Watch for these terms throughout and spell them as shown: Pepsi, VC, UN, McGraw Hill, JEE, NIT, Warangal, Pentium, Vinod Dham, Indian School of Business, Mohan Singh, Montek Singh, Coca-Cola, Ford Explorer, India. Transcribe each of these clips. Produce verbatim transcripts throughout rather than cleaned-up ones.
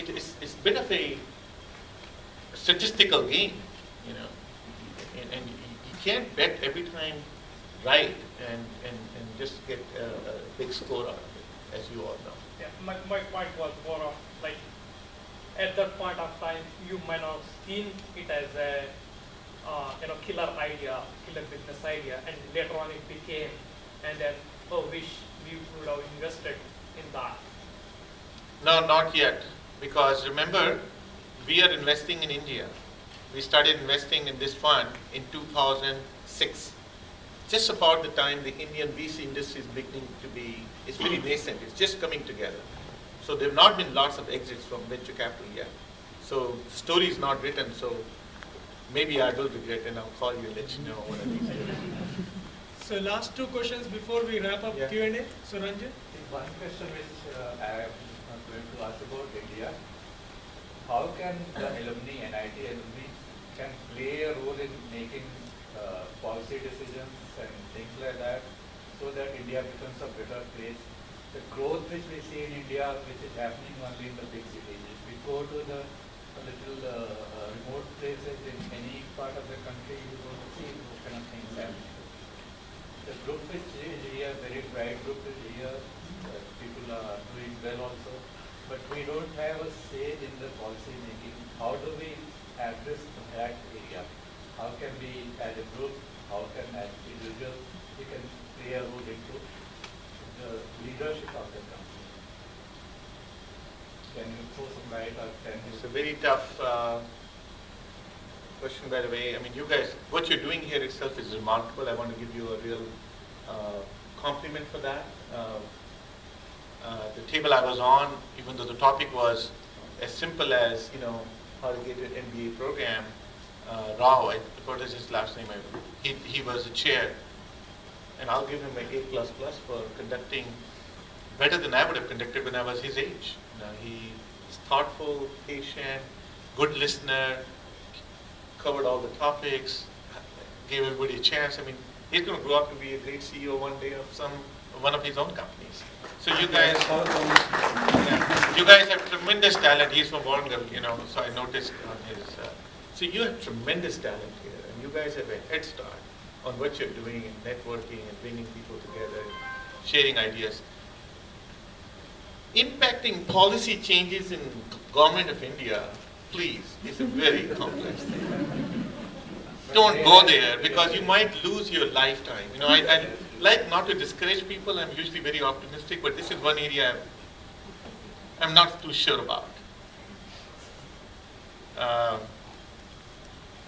it, it's, it's been a very statistical game, you know, and, and you can't bet every time right and, and, and just get a, a big score out of it, as you all know. Yeah, my, my point was more of like, at that point of time, you might not have seen it as a uh, you know, killer idea, killer business idea, and later on it became, and then, oh, wish we would have invested in that. No, not yet, because remember, we are investing in India. We started investing in this fund in two thousand six, just about the time the Indian V C industry is beginning to be, it's very nascent, it's just coming together. So there have not been lots of exits from venture capital yet. So the story is not written, so maybe I will regret and I'll call you and let you know what I think. So last two questions before we wrap up, yeah. Q and A. So Ranjan? One question which uh, I am going to ask about India. How can the alumni, N I T alumni, can play a role in making uh, policy decisions and things like that so that India becomes a better place? The growth which we see in India, which is happening only in the big cities, if we go to the a little uh, remote places in any part of the country, you don't see those kind of things happening. The group which is here, very bright group is here, uh, people are doing well also, but we don't have a say in the policy making. How do we address that area? How can we, as a group, how can as individuals, we can play a role into the leadership of the company? Can you throw some light or can you? It's a very tough uh, question, by the way. I mean, you guys, what you're doing here itself is remarkable. I want to give you a real uh, compliment for that. Uh, uh, the table I was on, even though the topic was as simple as, you know, how to get an M B A program, uh, Rao, I forgot his last name, he, he was the chair. And I'll give him an A plus plus for conducting better than I would have conducted when I was his age. You know, he is thoughtful, patient, good listener, covered all the topics, gave everybody a chance. I mean, he's going to grow up to be a great C E O one day of some one of his own companies. So you guys, yeah, you guys have tremendous talent. He's from Warangal, you know. So I noticed on his. Uh, so you have tremendous talent here, and you guys have a head start on what you're doing and networking and bringing people together, and sharing ideas. Impacting policy changes in government of India, please, is a very complex thing. Don't go there because you might lose your lifetime. You know, I, I like not to discourage people. I'm usually very optimistic, but this is one area I'm, I'm not too sure about. Uh,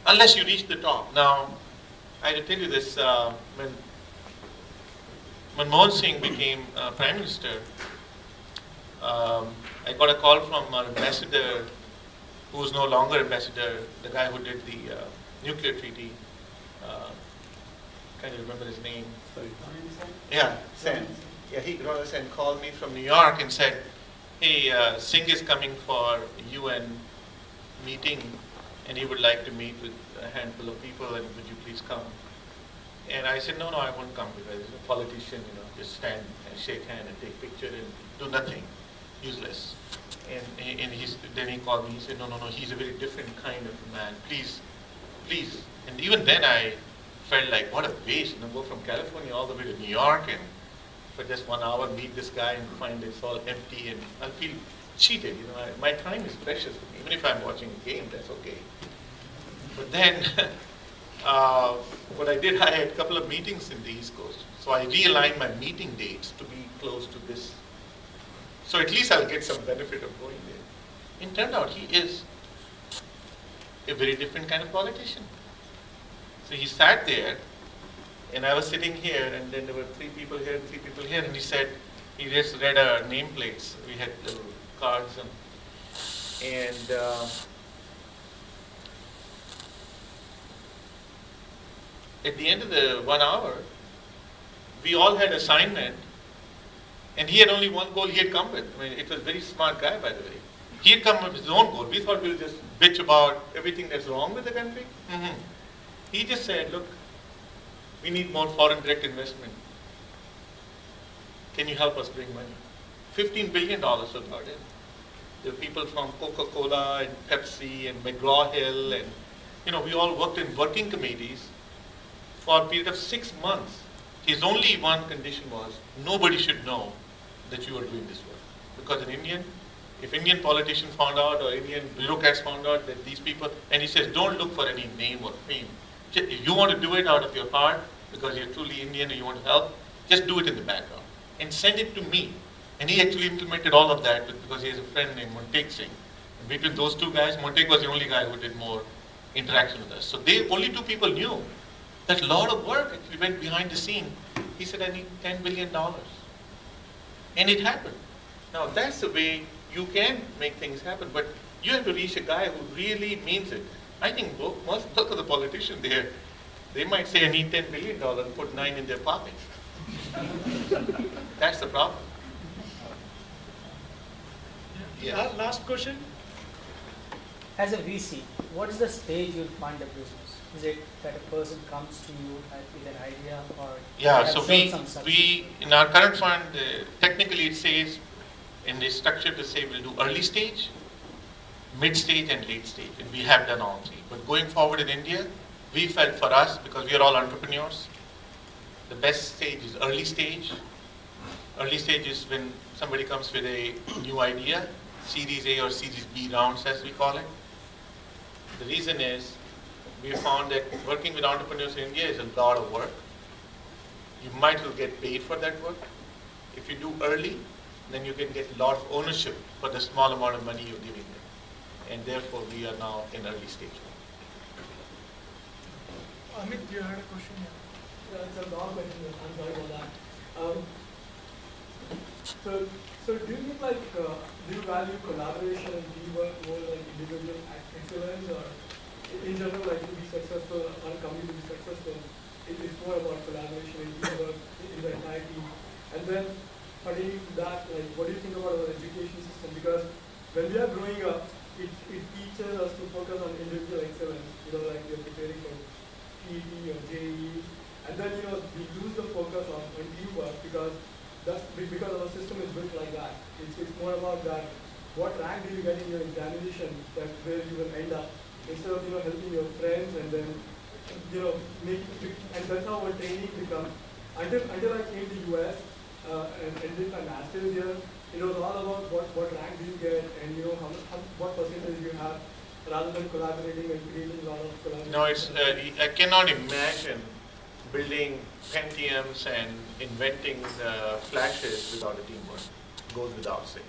unless you reach the top. Now, I tell you this, uh, when, when Mohan Singh became uh, Prime Minister, um, I got a call from our ambassador, who is no longer ambassador, the guy who did the uh, nuclear treaty. Uh, can't remember his name. Sorry. Yeah, Sen. Yeah, he Sen called me from New York and said, hey, uh, Singh is coming for a U N meeting, and he would like to meet with a handful of people, and would you please come? And I said, no, no, I won't come because it's a politician, you know, just stand and shake hand and take picture and do nothing, useless. And, and he's, then he called me, he said, no, no, no, he's a very different kind of man, please, please. And even then I felt like, what a waste, you know, go from California all the way to New York and for just one hour meet this guy and find it's all empty and I feel cheated, you know, I, my time is precious, even if I'm watching a game, that's okay. But then, uh, what I did, I had a couple of meetings in the East Coast. So I realigned my meeting dates to be close to this. So at least I'll get some benefit of going there. It turned out he is a very different kind of politician. So he sat there, and I was sitting here, and then there were three people here and three people here, and he said, he just read our nameplates. We had little cards, and, and uh, at the end of the one hour, we all had assignment, and he had only one goal he had come with. I mean, it was a very smart guy, by the way. He had come with his own goal. We thought we would just bitch about everything that's wrong with the country. Mm-hmm. He just said, look, we need more foreign direct investment. Can you help us bring money? fifteen billion dollars was brought in. There were people from Coca-Cola and Pepsi and McGraw Hill, and you know, we all worked in working committees for a period of six months. His only one condition was nobody should know that you were doing this work, because an Indian, if Indian politicians found out or Indian bureaucrats found out that these people, and he says, don't look for any name or fame. If you want to do it out of your heart, because you're truly Indian and you want to help, just do it in the background and send it to me. And he actually implemented all of that because he has a friend named Montek Singh. And between those two guys, Montek was the only guy who did more interaction with us. So they, only two people knew that a lot of work actually went behind the scene. He said, I need ten billion dollars. And it happened. Now that's the way you can make things happen, but you have to reach a guy who really means it. I think most of the politicians there, they might say, I need ten billion dollars and put nine in their pocket. That's the problem. Yeah. Uh, last question. As a V C, what is the stage you'll find a business? Is it that a person comes to you with an idea or yeah? So we we in our current fund uh, technically it says in the structure to say we'll do early stage, mid stage, and late stage, and we have done all three. But going forward in India, we felt for us, because we are all entrepreneurs, the best stage is early stage. Early stage is when somebody comes with a new idea. Series A or Series B rounds, as we call it. The reason is we found that working with entrepreneurs in India is a lot of work. You might as well get paid for that work. If you do early, then you can get a lot of ownership for the small amount of money you're giving them. And therefore, we are now in early stage. Amit, you had a question? Yeah, it's a long question. I'm sorry about that. Um, so, So do you think like uh, do you value collaboration and teamwork more like individual excellence, or in general like to be successful or a company to be successful, it is more about collaboration and teamwork in the entire team? And then pertaining to that, like what do you think about our education system? Because when we are growing up, it, it teaches us to focus on individual excellence, you know, like we are preparing for P E or J E E, and then you know we lose the focus on, on teamwork because that's because our system is built like that. It's, it's more about that. What rank do you get in your examination? That's where you will end up. Instead of you know helping your friends and then you know making, and that's how our training becomes. Until until I came to the U S uh, and, and did my master's here, it was all about what what rank do you get and you know how, how what percentage you have, rather than collaborating and creating a lot of collaboration. No, it's uh, I cannot imagine building Pentiums and inventing the flashes without a teamwork. Goes without saying.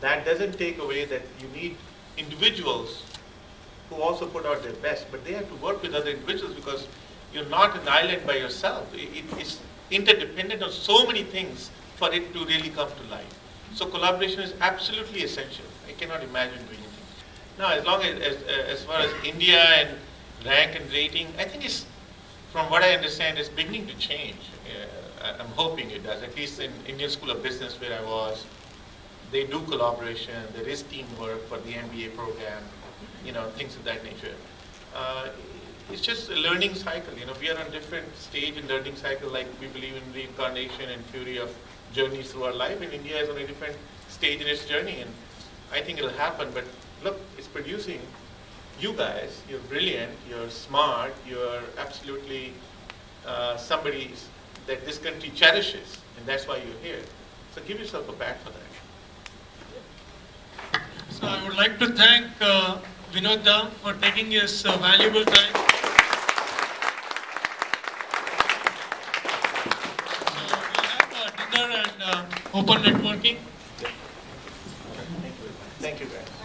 That doesn't take away that you need individuals who also put out their best, but they have to work with other individuals because you're not an island by yourself. It is interdependent on so many things for it to really come to life. So collaboration is absolutely essential. I cannot imagine doing anything. Now, as long as, as, as far as India and rank and rating, I think it's, from what I understand, it's beginning to change. Uh, I'm hoping it does. At least in Indian School of Business where I was, they do collaboration. There is teamwork for the M B A program, you know, things of that nature. Uh, it's just a learning cycle. You know, we are on different stage in learning cycle. Like we believe in reincarnation and fury of journeys through our life. And India is on a different stage in its journey. And I think it'll happen. But look, it's producing. You guys, you're brilliant, you're smart, you're absolutely uh, somebody that this country cherishes, and that's why you're here. So give yourself a pat for that. So I would like to thank uh, Vinod Dham for taking his uh, valuable time. So we have uh, dinner and uh, open networking. Thank you. Thank you guys.